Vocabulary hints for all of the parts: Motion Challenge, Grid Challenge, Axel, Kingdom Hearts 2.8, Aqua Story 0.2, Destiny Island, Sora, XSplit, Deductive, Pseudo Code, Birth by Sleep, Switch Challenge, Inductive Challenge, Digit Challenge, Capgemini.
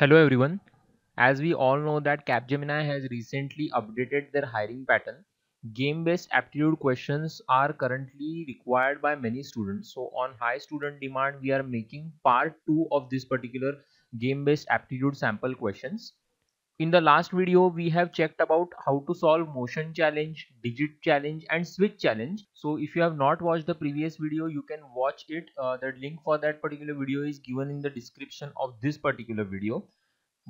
Hello everyone, as we all know that Capgemini has recently updated their hiring pattern. Game-based aptitude questions are currently required by many students. So on high student demand, we are making part 2 of this particular game-based aptitude sample questions. In the last video, we have checked about how to solve Motion Challenge, Digit Challenge and Switch Challenge. So if you have not watched the previous video, you can watch it. The link for that particular video is given in the description of this particular video.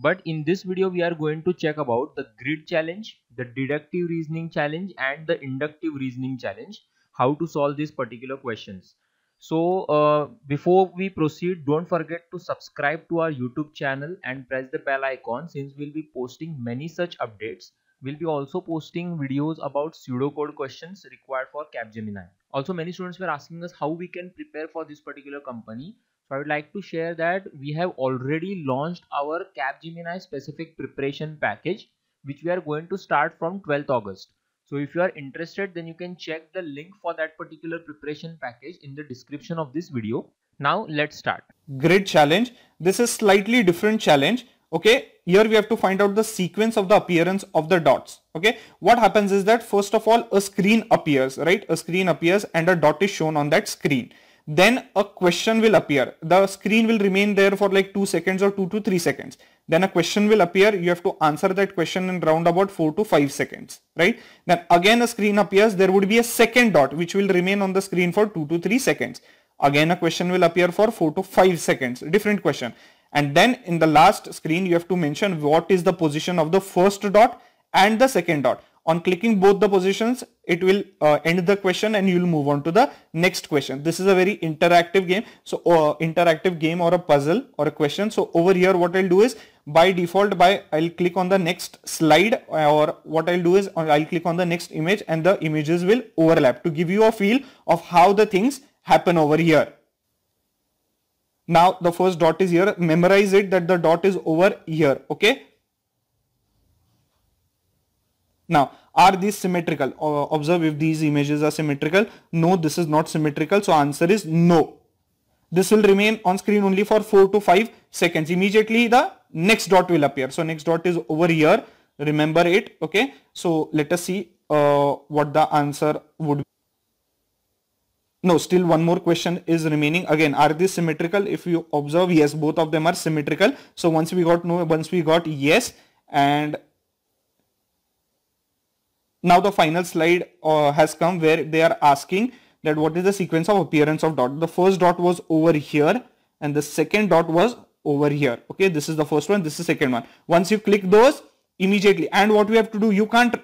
But in this video, we are going to check about the Grid Challenge, the Deductive Reasoning Challenge and the Inductive Reasoning Challenge, how to solve these particular questions. So before we proceed, don't forget to subscribe to our YouTube channel and press the bell icon, since we'll be posting many such updates. We'll be also posting videos about pseudo code questions required for Capgemini. Also, many students were asking us how we can prepare for this particular company. So I would like to share that we have already launched our Capgemini specific preparation package, which we are going to start from 12th August. So if you are interested, then you can check the link for that particular preparation package in the description of this video. Now let's start. Grid challenge. This is slightly different challenge. Okay, here we have to find out the sequence of the appearance of the dots. Okay, what happens is that first of all a screen appears, right? A screen appears and a dot is shown on that screen. Then a question will appear. The screen will remain there for like 2 seconds or 2 to 3 seconds. Then a question will appear. You have to answer that question in round about 4 to 5 seconds, right? Then again a screen appears. There would be a second dot which will remain on the screen for 2 to 3 seconds. Again a question will appear for 4 to 5 seconds, different question. And then in the last screen you have to mention what is the position of the first dot and the second dot. On clicking both the positions, it will end the question and you will move on to the next question. This is a very interactive game. So interactive game or a puzzle or a question. So over here what I'll do is by default I'll click on the next slide, or what I'll do is I'll click on the next image and the images will overlap to give you a feel of how the things happen over here. Now the first dot is here. Memorize it that the dot is over here. Okay. Now, are these symmetrical? Observe if these images are symmetrical. No, this is not symmetrical. So answer is no. This will remain on screen only for 4 to 5 seconds. Immediately the next dot will appear. So next dot is over here. Remember it. Okay. So let us see what the answer would be. No, still one more question is remaining. Again, are these symmetrical? If you observe, yes, both of them are symmetrical. So once we got no, once we got yes, and now the final slide has come where they are asking that what is the sequence of appearance of dot. The first dot was over here and the second dot was over here. Okay, this is the first one, this is the second one. Once you click those immediately, and what we have to do, you can't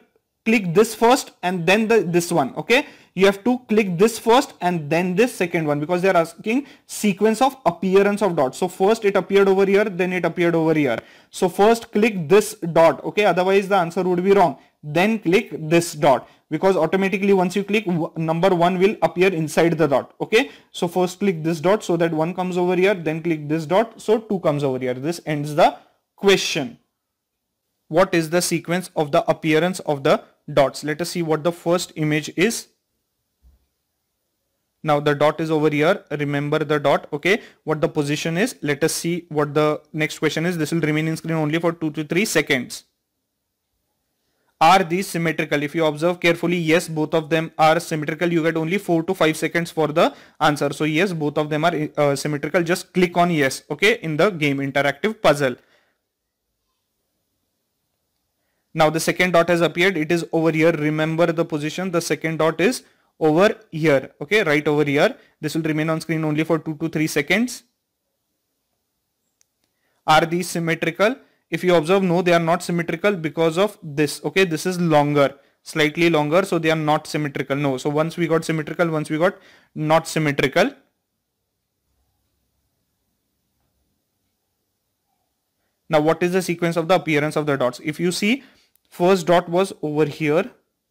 click this first and then this one. Okay, you have to click this first and then this second one, because they are asking sequence of appearance of dots. So first it appeared over here, then it appeared over here. So first click this dot. Okay, otherwise the answer would be wrong. Then click this dot, because automatically once you click, number 1 will appear inside the dot. Okay, so first click this dot so that 1 comes over here, then click this dot so 2 comes over here. This ends the question. What is the sequence of the appearance of the dots? Let us see what the first image is. Now the dot is over here. Remember the dot. Okay, what the position is. Let us see what the next question is. This will remain in screen only for 2 to 3 seconds. Are these symmetrical? If you observe carefully, yes, both of them are symmetrical. You get only 4 to 5 seconds for the answer. So yes, both of them are symmetrical. Just click on yes. Okay, in the game interactive puzzle. Now the second dot has appeared. It is over here. Remember the position. The second dot is over here. Okay, right over here. This will remain on screen only for 2 to 3 seconds. Are these symmetrical? If you observe, no, they are not symmetrical because of this. Okay, this is longer, slightly longer, so they are not symmetrical. No, so once we got symmetrical, once we got not symmetrical. Now what is the sequence of the appearance of the dots? If you see, first dot was over here,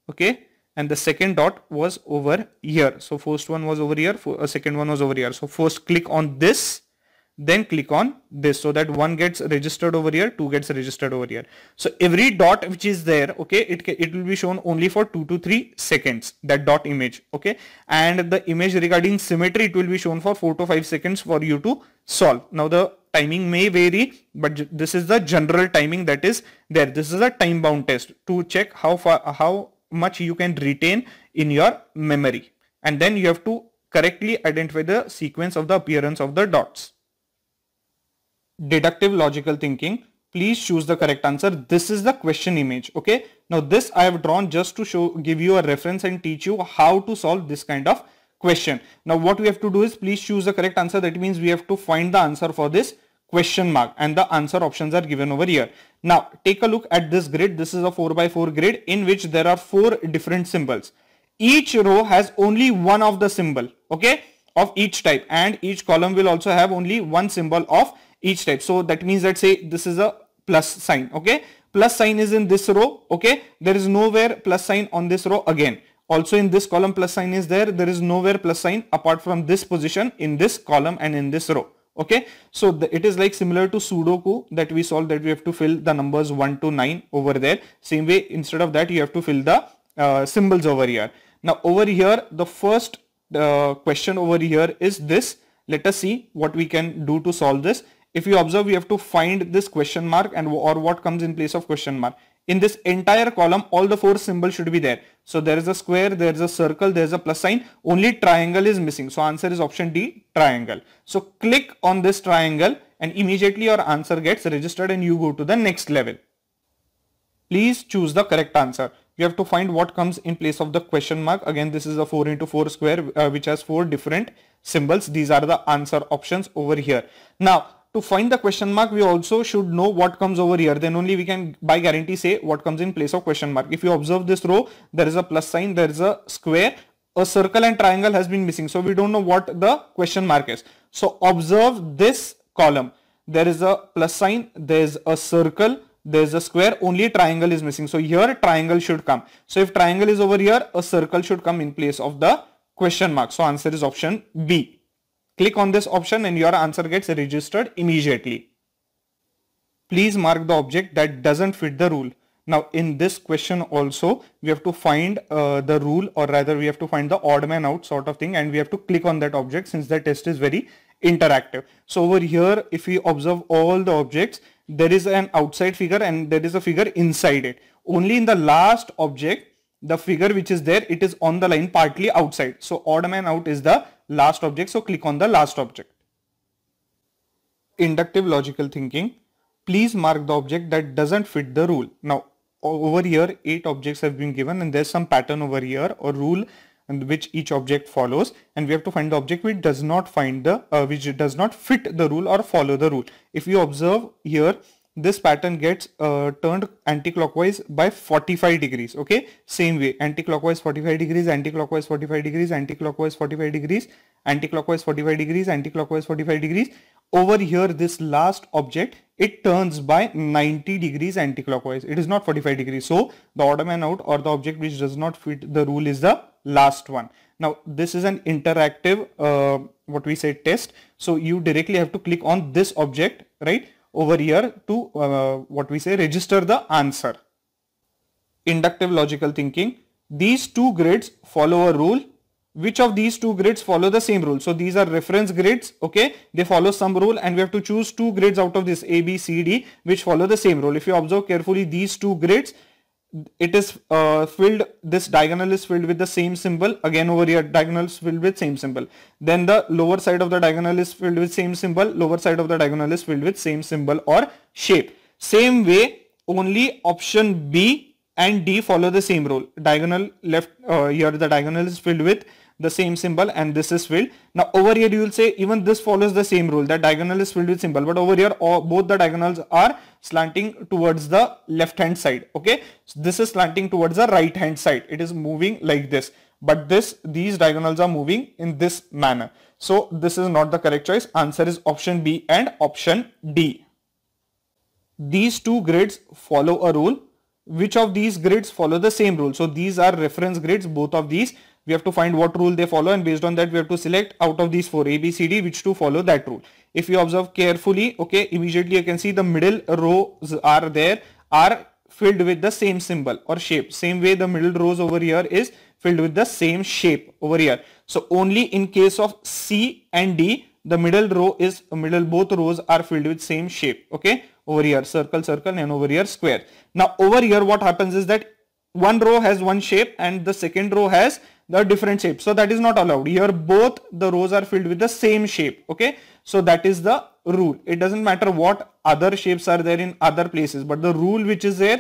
okay, and the second dot was over here. So first one was over here, second one was over here. So first click on this, then click on this, so that 1 gets registered over here, 2 gets registered over here. So every dot which is there, okay, it will be shown only for 2 to 3 seconds, that dot image. Okay, and the image regarding symmetry, it will be shown for 4 to 5 seconds for you to solve. Now the Timing may vary, but this is the general timing that is there. This is a time bound test to check how far, how much you can retain in your memory. And then you have to correctly identify the sequence of the appearance of the dots. Deductive logical thinking. Please choose the correct answer. This is the question image. Okay. Now this I have drawn just to show, give you a reference and teach you how to solve this kind of question. Now what we have to do is please choose the correct answer. That means we have to find the answer for this question mark, and the answer options are given over here. Now take a look at this grid. This is a 4x4 grid in which there are 4 different symbols. Each row has only one of the symbol, okay, of each type, and each column will also have only one symbol of each type. So that means that say this is a plus sign, okay, plus sign is in this row, okay, there is nowhere plus sign on this row again. Also in this column plus sign is there, there is nowhere plus sign apart from this position in this column and in this row, okay. So it is like similar to Sudoku that we solved, that we have to fill the numbers 1 to 9 over there. Same way, instead of that you have to fill the symbols over here. Now over here, the first question over here is this. Let us see what we can do to solve this. If you observe, we have to find this question mark and or what comes in place of question mark. In this entire column, all the 4 symbols should be there. So there is a square, there is a circle, there is a plus sign, only triangle is missing. So answer is option D, triangle. So click on this triangle and immediately your answer gets registered and you go to the next level. Please choose the correct answer. You have to find what comes in place of the question mark. Again, this is a 4x4 square which has 4 different symbols. These are the answer options over here. Now, to find the question mark, we also should know what comes over here. Then only we can by guarantee say what comes in place of question mark. If you observe this row, there is a plus sign, there is a square, a circle and triangle has been missing. So we don't know what the question mark is. So observe this column. There is a plus sign, there is a circle, there is a square, only triangle is missing. So here triangle should come. So if triangle is over here, a circle should come in place of the question mark. So answer is option B. Click on this option and your answer gets registered immediately. Please mark the object that doesn't fit the rule. Now in this question also, we have to find the rule, or rather we have to find the odd man out sort of thing, and we have to click on that object since the test is very interactive. So over here, if we observe all the objects, there is an outside figure and there is a figure inside it. Only in the last object, the figure which is there, it is on the line partly outside. So odd man out is the last object. So click on the last object. Inductive logical thinking. Please mark the object that doesn't fit the rule. Now over here, 8 objects have been given and there's some pattern over here or rule and which each object follows, and we have to find the object which does not fit the rule or follow the rule. If you observe here, this pattern gets turned anti-clockwise by 45 degrees. Okay, same way, anti-clockwise 45 degrees, anti-clockwise 45 degrees, anti-clockwise 45 degrees, anti-clockwise 45 degrees, anti-clockwise 45 degrees. Over here, this last object, it turns by 90 degrees anti-clockwise. It is not 45 degrees. So the odd man out or the object which does not fit the rule is the last one. Now this is an interactive test. So you directly have to click on this object right over here to register the answer. Inductive logical thinking. These 2 grids follow a rule. Which of these 2 grids follow the same rule? So these are reference grids, okay, they follow some rule and we have to choose 2 grids out of this A, B, C, D which follow the same rule. If you observe carefully, these 2 grids, it is this diagonal is filled with the same symbol. Again over here, diagonal is filled with same symbol. Then the lower side of the diagonal is filled with same symbol, lower side of the diagonal is filled with same symbol or shape. Same way, only option B and D follow the same rule. Diagonal left here, the diagonal is filled with the same symbol and this is filled. Now over here you will say even this follows the same rule, that diagonal is filled with symbol, but over here both the diagonals are slanting towards the left hand side, okay. So this is slanting towards the right hand side, it is moving like this, but these diagonals are moving in this manner. So this is not the correct choice. Answer is option B and option D. These 2 grids follow a rule. Which of these grids follow the same rule? So these are reference grids, both of these. We have to find what rule they follow and based on that we have to select out of these 4 A, B, C, D which 2 follow that rule. If you observe carefully, okay, immediately you can see the middle rows are filled with the same symbol or shape. Same way the middle rows over here is filled with the same shape over here. So only in case of C and D, the middle row is both rows are filled with same shape. Okay, over here circle, circle, and over here square. Now over here what happens is that one row has one shape and the second row has the different shape. So that is not allowed. Here both the rows are filled with the same shape. Okay, so that is the rule. It doesn't matter what other shapes are there in other places, but the rule which is there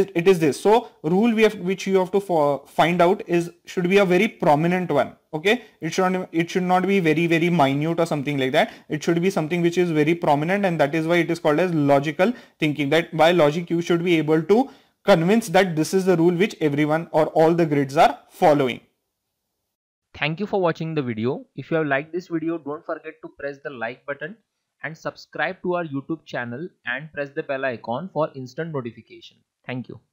is it is this. So rule we have which you have to find out is should be a very prominent one. Okay, it should not be very minute or something like that. It should be something which is very prominent, and that is why it is called as logical thinking. That by logic you should be able to convince that this is the rule which everyone or all the grids are following. Thank you for watching the video. If you have liked this video, don't forget to press the like button and subscribe to our YouTube channel and press the bell icon for instant notification. Thank you.